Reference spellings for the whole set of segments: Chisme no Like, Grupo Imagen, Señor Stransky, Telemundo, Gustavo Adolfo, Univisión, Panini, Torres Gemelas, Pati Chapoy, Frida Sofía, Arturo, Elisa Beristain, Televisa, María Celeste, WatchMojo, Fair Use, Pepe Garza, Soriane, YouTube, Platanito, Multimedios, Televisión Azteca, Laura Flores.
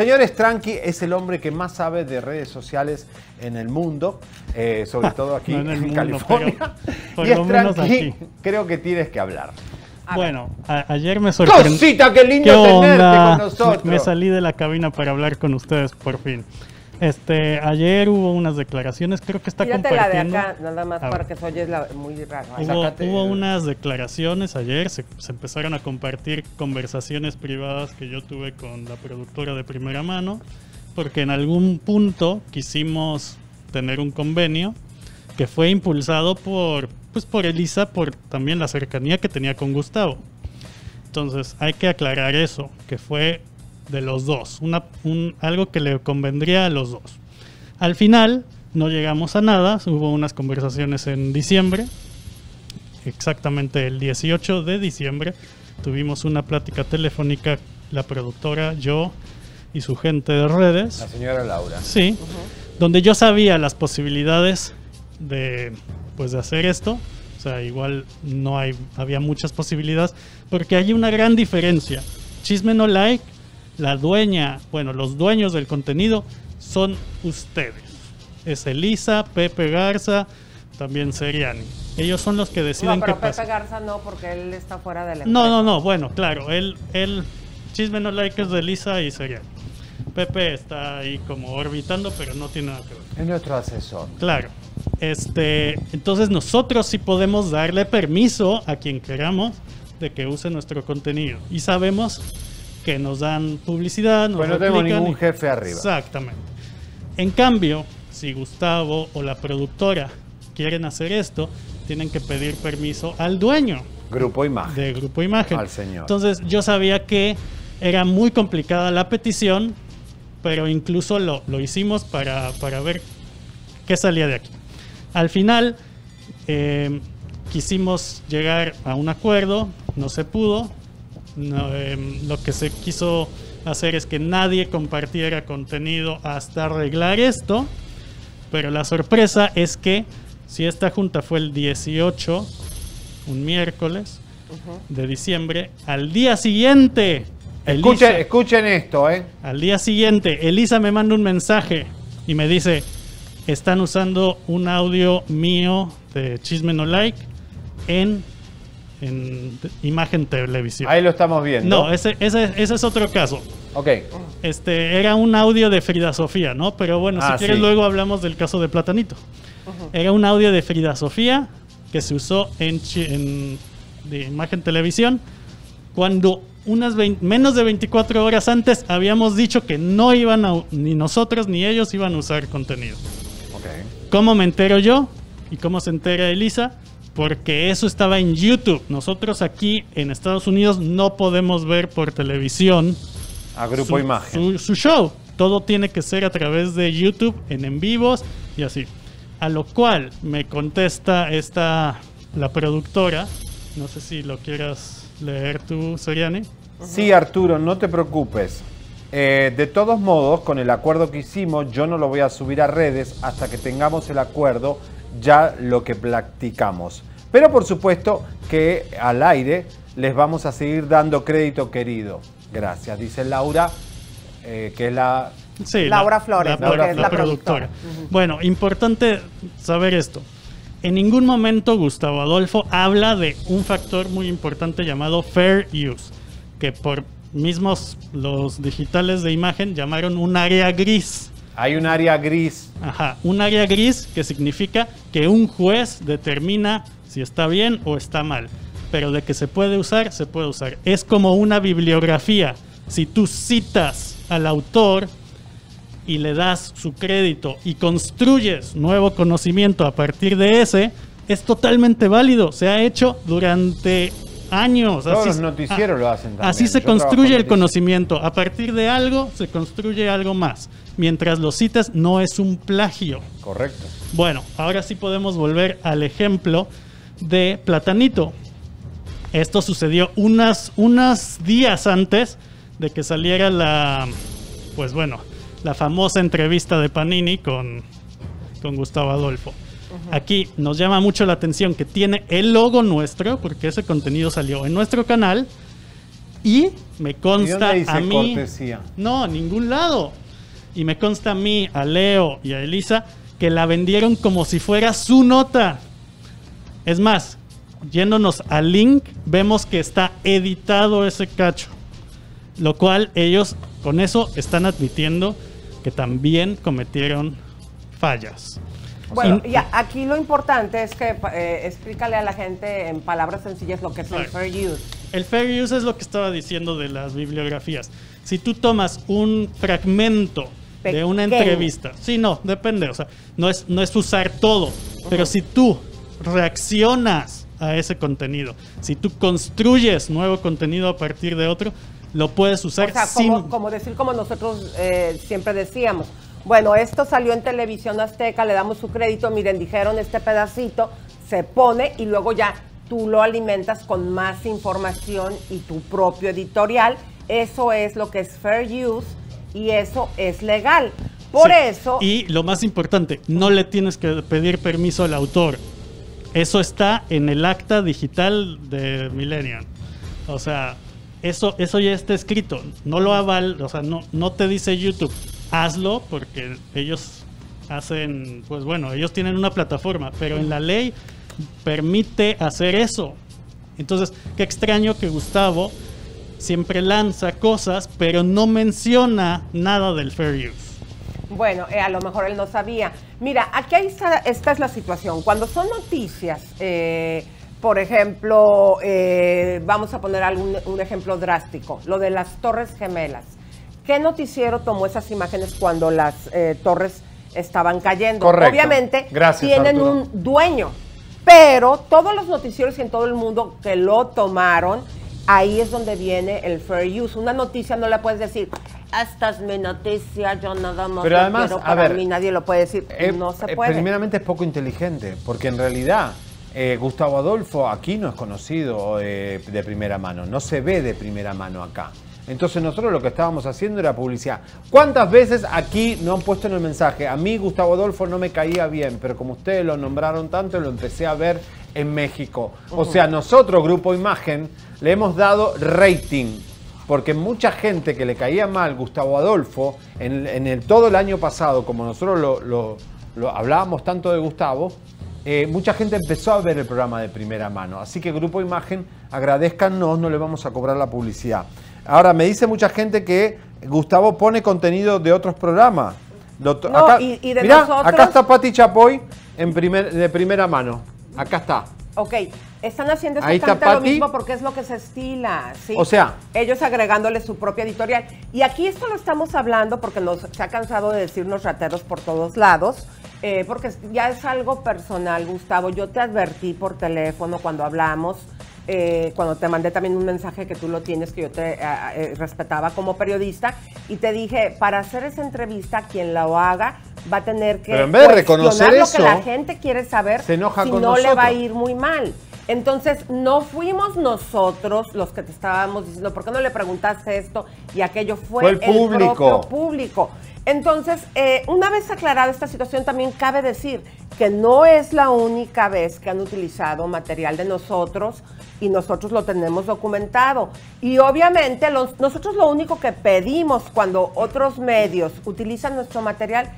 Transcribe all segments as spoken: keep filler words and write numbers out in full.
Señor Stransky es el hombre que más sabe de redes sociales en el mundo, eh, sobre todo aquí no en, en mundo, California. Y Stransky, creo que tienes que hablar. A bueno, ayer me sorprendió. ¡Cosita, qué lindo ¿Qué tenerte onda? con nosotros! Me, me salí de la cabina para hablar con ustedes, por fin. Este, ayer hubo unas declaraciones, creo que está Mírate compartiendo. La de acá, nada más porque soy es la, muy raro. Hubo, hubo unas declaraciones ayer, se, se empezaron a compartir conversaciones privadas que yo tuve con la productora de primera mano, porque en algún punto quisimos tener un convenio que fue impulsado por, pues por Elisa, por también la cercanía que tenía con Gustavo. Entonces hay que aclarar eso, que fue de los dos, una, un, algo que le convendría a los dos. Al final no llegamos a nada, hubo unas conversaciones en diciembre, exactamente el dieciocho de diciembre, tuvimos una plática telefónica, la productora, yo y su gente de redes. La señora Laura. Sí, uh-huh. Donde yo sabía las posibilidades de, pues, de hacer esto, o sea, igual no hay, había muchas posibilidades, porque hay una gran diferencia. Chisme no Like, la dueña, bueno, los dueños del contenido son ustedes. Es Elisa, Pepe Garza, también Soriane. Ellos son los que deciden no, pero qué Pepe pasa. Garza no, porque él está fuera de la empresa. No, no, no, bueno, claro, él, él, Chisme no Like es de Elisa y Soriane. Pepe está ahí como orbitando, pero no tiene nada que ver. Es nuestro asesor. Claro. Este, entonces nosotros sí podemos darle permiso a quien queramos de que use nuestro contenido. Y sabemos que nos dan publicidad, nos replican. Pues no tengo ningún jefe arriba. Exactamente. En cambio, si Gustavo o la productora quieren hacer esto, tienen que pedir permiso al dueño. Grupo Imagen. De Grupo Imagen. Al señor. Entonces, yo sabía que era muy complicada la petición, pero incluso lo, lo hicimos para, para ver qué salía de aquí. Al final, eh, quisimos llegar a un acuerdo, no se pudo. No, eh, lo que se quiso hacer es que nadie compartiera contenido hasta arreglar esto, pero la sorpresa es que si esta junta fue el dieciocho, un miércoles uh-huh. de diciembre, al día siguiente escuchen, Elisa, escuchen esto eh. al día siguiente Elisa me manda un mensaje y me dice: están usando un audio mío de Chisme no Like en en Imagen Televisión. Ahí lo estamos viendo. No, ese, ese, ese es otro caso. Ok. Este, era un audio de Frida Sofía, ¿no? Pero bueno, ah, si quieres sí. luego hablamos del caso de Platanito. Uh-huh. Era un audio de Frida Sofía que se usó en, en de Imagen Televisión cuando unas veinte, menos de veinticuatro horas antes habíamos dicho que no iban a, ni nosotros ni ellos iban a usar contenido. Ok. ¿Cómo me entero yo? ¿Y cómo se entera Elisa? Porque eso estaba en YouTube. Nosotros aquí en Estados Unidos no podemos ver por televisión a Grupo su, Imagen. Su, su show. Todo tiene que ser a través de YouTube, en en vivos y así. A lo cual me contesta esta, la productora. No sé si lo quieras leer tú, Soriane. Sí, Arturo, no te preocupes. Eh, de todos modos, con el acuerdo que hicimos, yo no lo voy a subir a redes hasta que tengamos el acuerdo, ya lo que practicamos. Pero por supuesto que al aire les vamos a seguir dando crédito, querido. Gracias, dice Laura, eh, que es la... Sí, Laura la, Flores, la, Laura, que es la, la productora. productora. Uh-huh. Bueno, importante saber esto. En ningún momento Gustavo Adolfo habla de un factor muy importante llamado Fair Use, que por mismos los digitales de Imagen llamaron un área gris. Hay un área gris. Ajá, un área gris que significa que un juez determina si está bien o está mal. Pero de que se puede usar, se puede usar. Es como una bibliografía. Si tú citas al autor y le das su crédito y construyes nuevo conocimiento a partir de ese, es totalmente válido. Se ha hecho durante años. Todos así, los noticieros ah, lo hacen también. Así se Yo construye el conocimiento. A partir de algo, se construye algo más. Mientras lo cites, no es un plagio. Correcto. Bueno, ahora sí podemos volver al ejemplo de Platanito. Esto sucedió unas, unos días antes de que saliera la, pues bueno, la famosa entrevista de Panini con, con Gustavo Adolfo. Aquí nos llama mucho la atención que tiene el logo nuestro, porque ese contenido salió en nuestro canal, Y me consta ¿Y a mí... cortesía? No, ningún lado. Y me consta a mí, a Leo y a Elisa que la vendieron como si fuera su nota. Es más, yéndonos al link, vemos que está editado ese cacho. Lo cual ellos con eso están admitiendo que también cometieron fallas. Bueno, y aquí lo importante es que eh, explícale a la gente en palabras sencillas lo que es el fair use. El fair use es lo que estaba diciendo de las bibliografías. Si tú tomas un fragmento Pequeno. de una entrevista, sí, no, depende, o sea, no es, no es usar todo, uh-huh. pero si tú reaccionas a ese contenido, si tú construyes nuevo contenido a partir de otro, lo puedes usar. O sea, sin... como, como decir como nosotros eh, siempre decíamos. Bueno, esto salió en Televisión Azteca, le damos su crédito, miren, dijeron este pedacito, se pone y luego ya tú lo alimentas con más información y tu propio editorial. Eso es lo que es fair use y eso es legal. Por sí. eso... Y lo más importante, no le tienes que pedir permiso al autor. Eso está en el acta digital de Millennium. O sea, eso, eso ya está escrito. No lo aval, o sea, no, no te dice YouTube. Hazlo porque ellos hacen, pues bueno, ellos tienen una plataforma, pero en la ley permite hacer eso. Entonces, qué extraño que Gustavo siempre lanza cosas, pero no menciona nada del fair use. Bueno, eh, a lo mejor él no sabía. Mira, aquí está, esta es la situación. Cuando son noticias, eh, por ejemplo, eh, vamos a poner algún, un ejemplo drástico, lo de las Torres Gemelas. ¿Qué noticiero tomó esas imágenes cuando las eh, torres estaban cayendo? Correcto. Obviamente Gracias, tienen Arturo. un dueño, pero todos los noticieros en todo el mundo que lo tomaron, ahí es donde viene el fair use. Una noticia no la puedes decir, esta es mi noticia, yo nada más pero además, quiero para a ver, mí, nadie lo puede decir, eh, no se puede. Eh, primeramente es poco inteligente, porque en realidad... Eh, Gustavo Adolfo aquí no es conocido eh, de primera mano, no se ve de primera mano acá. Entonces nosotros lo que estábamos haciendo era publicidad. ¿Cuántas veces aquí no han puesto en el mensaje? A mí Gustavo Adolfo no me caía bien, pero como ustedes lo nombraron tanto, lo empecé a ver en México. O sea, nosotros, Grupo Imagen, le hemos dado rating. Porque mucha gente que le caía mal Gustavo Adolfo, en, en el, todo el año pasado, como nosotros lo, lo, lo hablábamos tanto de Gustavo, Eh, mucha gente empezó a ver el programa de primera mano. Así que Grupo Imagen, agradezcanos, no le vamos a cobrar la publicidad. Ahora, me dice mucha gente que Gustavo pone contenido de otros programas. No, acá, y, y de mirá, nosotros... acá está Pati Chapoy en primer, de primera mano. Acá está. Ok, están haciendo exactamente lo mismo porque es lo que se estila, ¿sí? O sea, ellos agregándole su propia editorial. Y aquí esto lo estamos hablando porque nos, se ha cansado de decirnos rateros por todos lados. Eh, porque ya es algo personal, Gustavo. Yo te advertí por teléfono cuando hablamos, eh, cuando te mandé también un mensaje que tú lo tienes, que yo te eh, respetaba como periodista, y te dije, para hacer esa entrevista, quien la haga va a tener que cuestionar lo que la gente quiere saber, si no le va a ir muy mal. Entonces, no fuimos nosotros los que te estábamos diciendo, ¿por qué no le preguntaste esto? Y aquello fue, fue el, público. el propio público. Entonces, eh, una vez aclarada esta situación, también cabe decir que no es la única vez que han utilizado material de nosotros y nosotros lo tenemos documentado. Y obviamente, los, nosotros lo único que pedimos cuando otros medios utilizan nuestro material,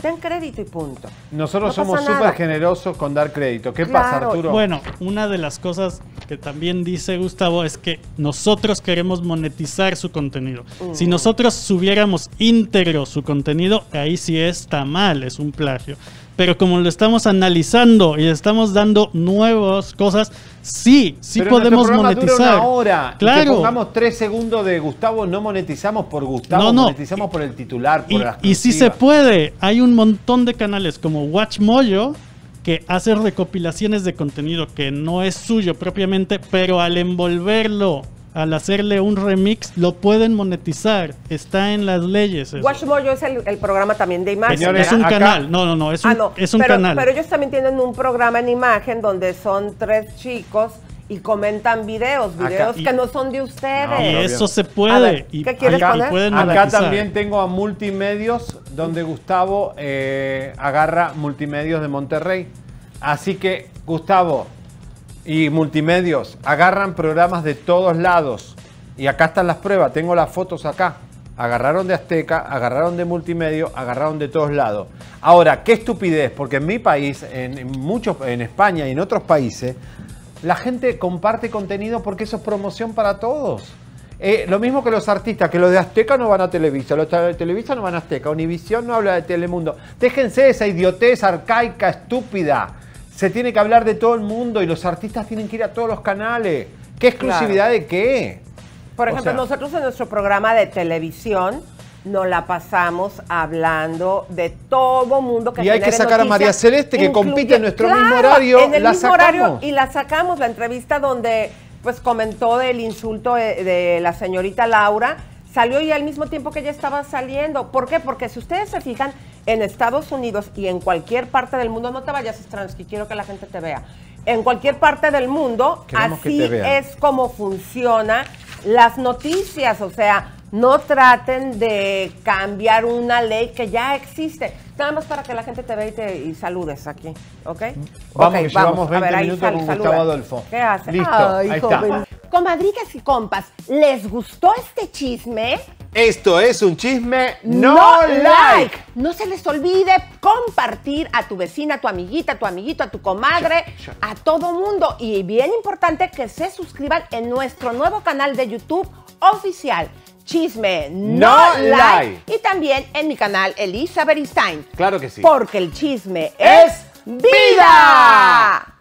den crédito y punto. Nosotros no somos súper generosos con dar crédito. ¿Qué claro. pasa, Arturo? Bueno, una de las cosas que también dice Gustavo es que nosotros queremos monetizar su contenido. Mm. Si nosotros subiéramos íntegro su contenido, ahí sí está mal, es un plagio. Pero como lo estamos analizando y estamos dando nuevas cosas, sí, sí Pero podemos monetizar. Dura una hora. Claro. Y que pongamos tres segundos de Gustavo, no monetizamos por Gustavo, no, no. monetizamos y, por el titular, por y, las y sí se puede. Hay un montón de canales como WatchMojo que hace recopilaciones de contenido que no es suyo propiamente, pero al envolverlo, al hacerle un remix, lo pueden monetizar. Está en las leyes. WatchMojo es el, el programa también de imagen. Señores, es un acá. canal. No, no, no. Es un, ah, no. Es un pero, canal. Pero ellos también tienen un programa en imagen donde son tres chicos y comentan videos. Videos acá, y, que no son de ustedes. No, y eso se puede. Ver, ¿qué y, quieres acá, poner? Acá también tengo a Multimedios, donde Gustavo eh, agarra Multimedios de Monterrey. Así que, Gustavo... y Multimedios agarran programas de todos lados. Y acá están las pruebas, tengo las fotos acá. Agarraron de Azteca, agarraron de Multimedios, agarraron de todos lados. Ahora, qué estupidez, porque en mi país, en, en muchos, en España y en otros países, la gente comparte contenido porque eso es promoción para todos. Eh, lo mismo que los artistas, que los de Azteca no van a Televisa, los de Televisa no van a Azteca, Univisión no habla de Telemundo. Déjense esa idiotez arcaica, estúpida. Se tiene que hablar de todo el mundo y los artistas tienen que ir a todos los canales. ¿Qué exclusividad claro. de qué? Por ejemplo, o sea, nosotros en nuestro programa de televisión nos la pasamos hablando de todo mundo que y hay que sacar noticias, a María Celeste que incluye, compite en nuestro claro, mismo horario en el la mismo sacamos. horario y la sacamos la entrevista donde pues comentó del insulto de, de la señorita Laura, salió y al mismo tiempo que ella estaba saliendo. ¿Por qué? Porque si ustedes se fijan en Estados Unidos y en cualquier parte del mundo, no te vayas, Stransky, quiero que la gente te vea, en cualquier parte del mundo Queremos así es como funciona las noticias, o sea, no traten de cambiar una ley que ya existe. Nada más para que la gente te vea y, te, y saludes aquí, ¿ok? Vamos, okay, vamos. llevamos veinte ver, minutos sal, con saluda. Gustavo Adolfo. ¿Qué hace? Listo, Ay, ahí joven. está. Comadritas y compas, ¿les gustó este chisme? Esto es un chisme no, no like. like. No se les olvide compartir a tu vecina, a tu amiguita, a tu amiguito, a tu comadre, ya, ya. a todo mundo. Y bien importante que se suscriban en nuestro nuevo canal de YouTube oficial. Chisme no, no like. like. Y también en mi canal Elisa Beristain. Claro que sí. Porque el chisme es vida.